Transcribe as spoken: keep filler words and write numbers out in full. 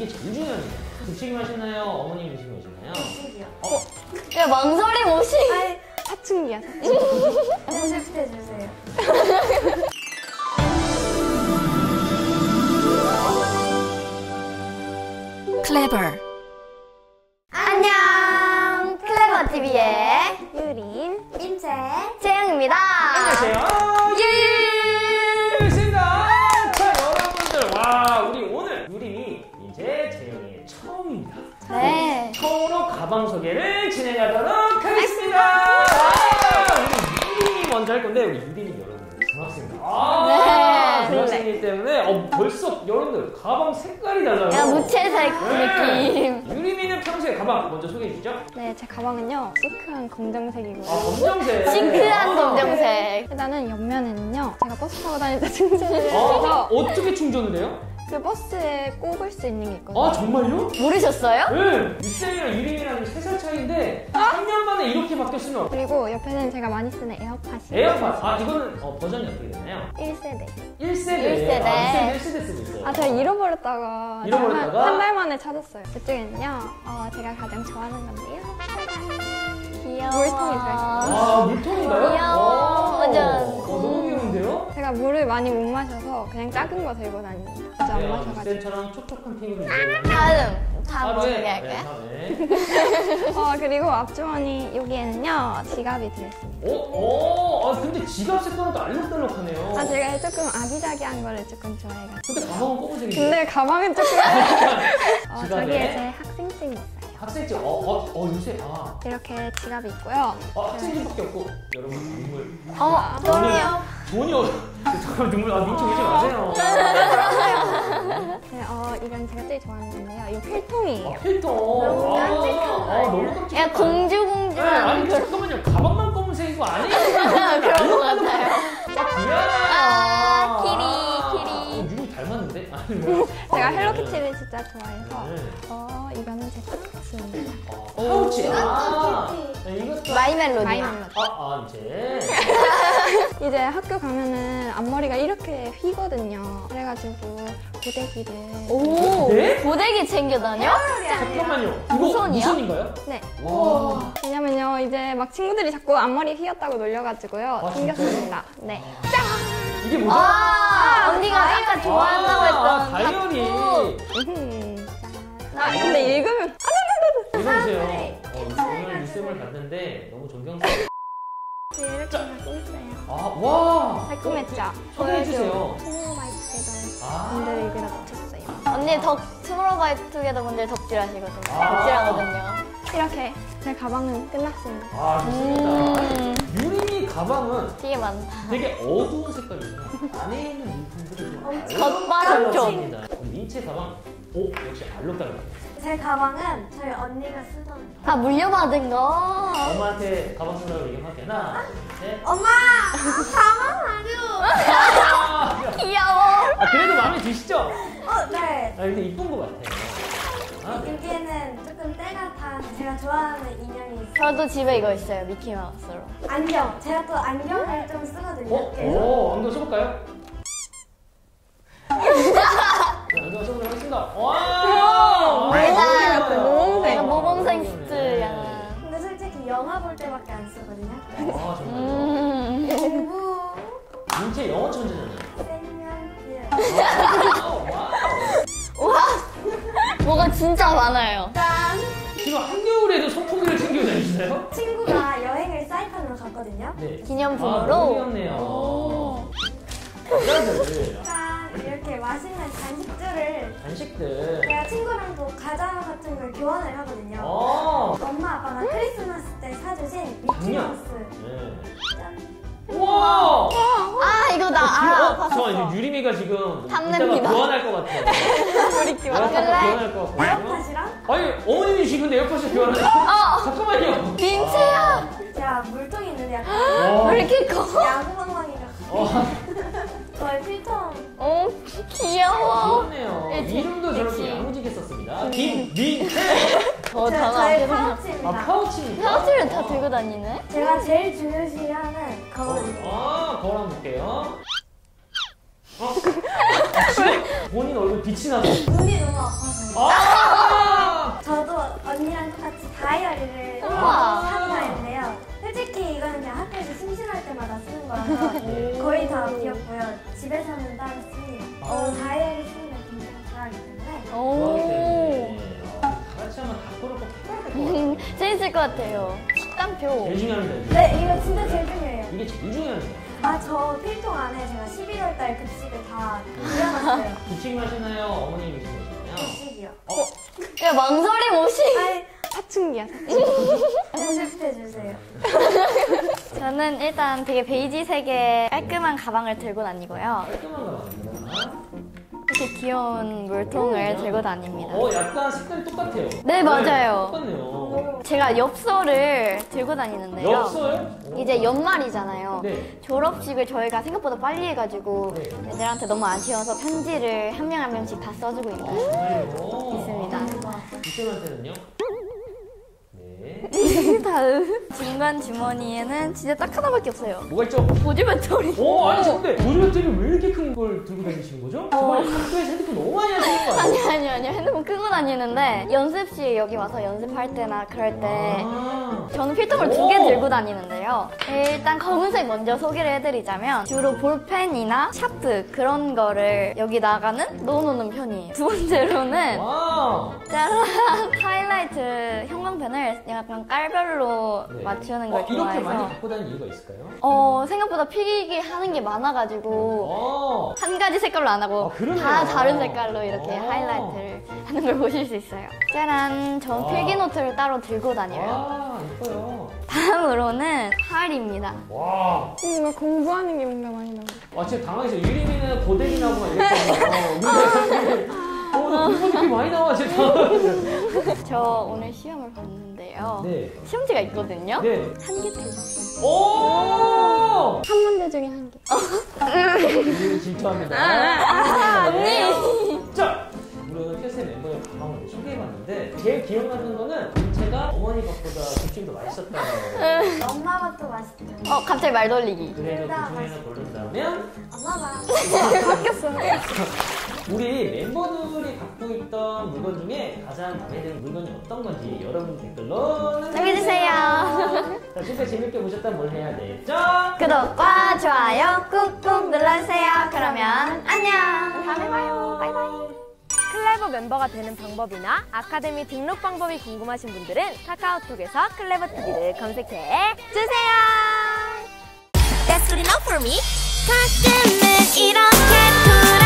이게 제일 중요한 거예요. 급식이 맛있나요? 어머님 음식이 맛있나요? 급식이요. 어? 야, 망설임 오시! 아이, 사춘기야, 사춘기. 사십 대 주세요. 클레버. 안녕! 클레버티비의 유림, 민채, 재영입니다. 안녕하세요. 네. 처음으로 가방 소개를 진행하도록 하겠습니다. 우리 유림이 먼저 할 건데, 우리 유림이 여러분들 중학생입니다. 아, 네. 중학생이기 때문에 어, 벌써 여러분들 가방 색깔이 달라요. 야, 무채색 네. 느낌. 유림이는 평소에 가방 먼저 소개해 주시죠. 네, 제 가방은요 시크한 검정색이고요. 아, 검정색. 시크한 아, 검정색. 네. 일단은 옆면에는요 제가 버스 타고 다닐 때 충전을 해서. 아, 어떻게 충전을 해요? 그 버스에 꼽을 수 있는 게 있거든요. 아, 정말요? 모르셨어요? 네! 유쌤이랑 유림이랑 세 살 차이인데 아? 삼 년 만에 이렇게 바뀌었으면. 그리고 옆에는 제가 많이 쓰는 에어팟이. 에어팟! 아, 이거는 어, 버전이 어떻게 되나요? 일 세대. 일 세대? 일 세대. 아, 일 세대, 일 세대 쓰고 있어요. 아, 제가 잃어버렸다가 잃어버렸다가? 한 달 만에 찾았어요. 이쪽에는요 어, 제가 가장 좋아하는 건데요. 귀여워. 물통이죠. 아, 물통인가요? 귀여워. 완전. 제가 물을 많이 못 마셔서 그냥 작은 거 들고 다닙니다. 안 마셔가지고. 쌤처럼 촉촉한 핑으로. 다음! 다음 어떻게 할까요? 어, 그리고 앞주머니 여기에는요 지갑이 들어있습니다. 오, 오, 아 근데 지갑 색깔은 또 알록달록하네요. 아, 제가 조금 아기자기한 거를 조금 좋아해가지고. 근데 가방은 검은색이에요. 근데 가방은 조금. 어, 저기에 제 학생증이 있어요. 학생증, 어, 어, 어, 요새, 아. 이렇게 지갑이 있고요. 아, 학생증밖에 없고. 여러분, 눈물. 어, 돈이요. 돈이요. 잠깐만, 눈물, 아, 눈치 내지 마세요. 네, 어, 이건 제가 제일 좋아하는 건데요. 이 필통이에요. 아, 필통. 너무 깜찍한 거. 아, 너무 깜찍한 야, 공주공주. 네, 아니, 그런... 잠깐만요. 가방만 검은색이고, 아니에요. 그런 거 같아요. 아, 귀여워. 아, 키리, 키리. 닮았는데? 아니, 뭐. 제가 헬로키티를 진짜 좋아해서 네. 어, 이거는 제 파우치입니다. 어, 파우치? 아, 이것도 마이멜로디. 마이멜로디. 아, 아, 이제 이제 학교 가면은 앞머리가 이렇게 휘거든요. 그래가지고 고데기를. 오, 네? 고데기 챙겨 다녀? 잠깐만요. 이거 무선이요? 무선인가요? 네. 와. 왜냐면요 이제 막 친구들이 자꾸 앞머리 휘었다고 놀려가지고요. 아, 챙겼습니다. 네. 아. 이게 뭐죠? 아, 언니가 아, 아까 좋아한다고 했던 다이어리. 음. 아, 근데 읽으면 아, 나, 나, 나. 이러세요. 어, 오늘 유쌤을 봤는데 너무 존경스러워. 이렇게 갖고 있어요. 아, 와. 달콤했죠? 소개해주세요. 투모로바이투게더 분들 읽으러 붙였어요. 언니 덕, 투모로바이투게더 분들 덕질 하시거든요. 덕질 하거든요. 이렇게 제 가방은 끝났습니다. 아, 좋습니다. 유림이 가방은 되게 많다. 되게 어두운 색깔이에요. 안에 있는 물품들을 엄청 겉바속촉. 민채 가방, 오, 역시 알록달록. 제 가방은 저희 언니가 쓰던 다 물려받은 거. 엄마한테 가방 쓰라고 얘기하면 되나? 네. 엄마! 가방 사줘! 귀여워. 아, 그래도 마음에 드시죠? 어, 네. 아, 근데 이쁜 거 같아요. 여기에는 조금 때가 탄 제가 좋아하는 인형이 있어요. 저도 집에 이거 있어요. 미키마우스로. 안경! 제가 또 안경을 좀 쓰거든요. 어? 계속. 오, 안경 써볼까요? 안경 써보도록 하겠습니다. 와! 대단해! 모범생! 모범생 스트야. 근데 솔직히 영화 볼 때밖에 안 쓰거든요. 아, 정말요? 공부! 민채 영어 천재잖아요. 생면 귀여워. 와! 뭐가 진짜 많아요. 짠! 지금 한겨울에도 선풍기를 챙겨 다니시나요? 친구가 여행을 사이판으로 갔거든요. 네. 기념품으로. 아, 너무 귀엽네요. 짠! 이렇게 맛있는 간식들을. 간식들. 제가 친구랑도 과자 같은 걸 교환을 하거든요. 엄마 아빠가 크리스마스 때 사주신 미키마우스. 네. 짠! 우와! 아, 이거 나 알아. 어, 아, 저 유림이가 지금 이따가 교환할 것 같아. 우리 교환할 것 같아. 에어팟이랑? 아니, 어머님이 지금 에어팟을 교환하세요? 어. 잠깐만요. 민채야. 야, 물통이 있는데 약간. 왜 이렇게 커? 야구방망이가. 저의 필통. 어, 귀여워. 귀엽네요. 예, 이름도 저렇게 야무지게 썼습니다. 김민채. 어, 저의 파우치입니다. 아, 파우치입니다. 파우치를 다 들고 다니네? 제가 제일 중요시하는 거울. 아, 거울 한번 볼게요. 어? 아, 지금 본인 얼굴 빛이 나서 눈이 너무 아파서 아 저도 언니랑 같이 다이어리를 한 거인데요. 솔직히 이거는 그냥 학교에서 심심할 때마다 쓰는 거라서 거의 다 비었고요. 집에서는 따로 쓰고 어, 다이어리 쓰는 거 굉장히 좋아하기 때문에 오 같이 하면 다 꼬르륵 꼬르륵 재밌을 것 같아요. 식단표 제일 중요합니다. 네, 이거 진짜 제일 중요해요. 이게 제일 중요합니다. 아, 저 필통 안에 제가 십일월 달 급식을 다 올려놨어요. 급식 마시나요? 어머님 드시는 거잖아요? 급식이요. 어? 야, 망설임 없이! 아니, 사춘기야. 연습해주세요. 저는 일단 되게 베이지색의 깔끔한 가방을 들고 다니고요. 깔끔한 가방입니다. 이렇게 귀여운 물통을 들고 다닙니다. 어, 약간 색깔이 똑같아요. 네, 맞아요. 똑같네요. 제가 엽서를 들고 다니는데요. 엽서요? 이제 연말이잖아요. 네. 졸업식을 저희가 생각보다 빨리 해가지고 네. 애들한테 너무 아쉬워서 편지를 한 명 한 명씩 다 써주고 있는 있습니다. 이쪽한테는요? 네. 다음. 중간 주머니에는 진짜 딱 하나밖에 없어요. 뭐가 있죠? 보조 배터리. 오, 아니 근데 보조 배터리 왜 이렇게 큰 걸 들고 다니시는 거죠? 정말 학교에서 핸드폰 너무 많이 하시는 거 아니에요? 아니, 아니, 아니. 핸드폰 끄고 다니는데 연습실 여기 와서 연습할 때나 그럴 때 저는 필통을 두 개 들고 다니는데요. 일단 검은색 먼저 소개를 해드리자면 주로 볼펜이나 샤프 그런 거를 여기다가는 넣어놓는 편이에요. 두 번째로는 짜란! 하이라이트 형광펜을 약간 깔별로 네. 맞추는 걸 어, 좋아해서 이렇게 많이 갖고 다니는 이유가 있을까요? 어 생각보다 필기기 하는 게 많아가지고 한 가지 색깔로 안 하고 아, 다 다른 색깔로 이렇게 하이라이트를 하는 걸 보실 수 있어요. 짜란! 전 필기 노트를 따로 들고 다녀요. 아, 예뻐요. 다음으로는 팔입니다. 와. 이거 공부하는 게 뭔가 많이 나와요. 와, 진짜 당황했어. 유림이는 고데기라고 막 이랬잖아요. 어, 공부 되게 많이 나와, 진짜. 저 오늘 시험을 봤는데요. 네. 시험지가 있거든요. 네. 한 개 틀렸어요. 오! 한 문제 중에 한 개. 유림이 질투합니다. 아, 언니! 네. 자! 우리 오늘 피어스의 멤버의 방황을 소개해봤는데 제일 기억나는 거는 민채가 어머니 것보다 급식도 맛있었다고 엄마 것도 맛있다. 어 갑자기 말 돌리기. 그래도 그중에는 고른다면? 엄마가 바뀌었어요. 우리 멤버들이 갖고 있던 물건 중에 가장 마음에 드는 물건이 어떤 건지 여러분 댓글로 남겨주세요. 자, 진짜 재밌게 보셨다면 뭘 해야 되겠죠? 구독과 좋아요 꾹꾹 눌러주세요. 그러면 안녕. 다음에 봐요. 바이바이. 클레버 멤버가 되는 방법이나 아카데미 등록 방법이 궁금하신 분들은 카카오톡에서 클레버티비를 검색해 주세요. That's good enough for me. 가끔은 이렇게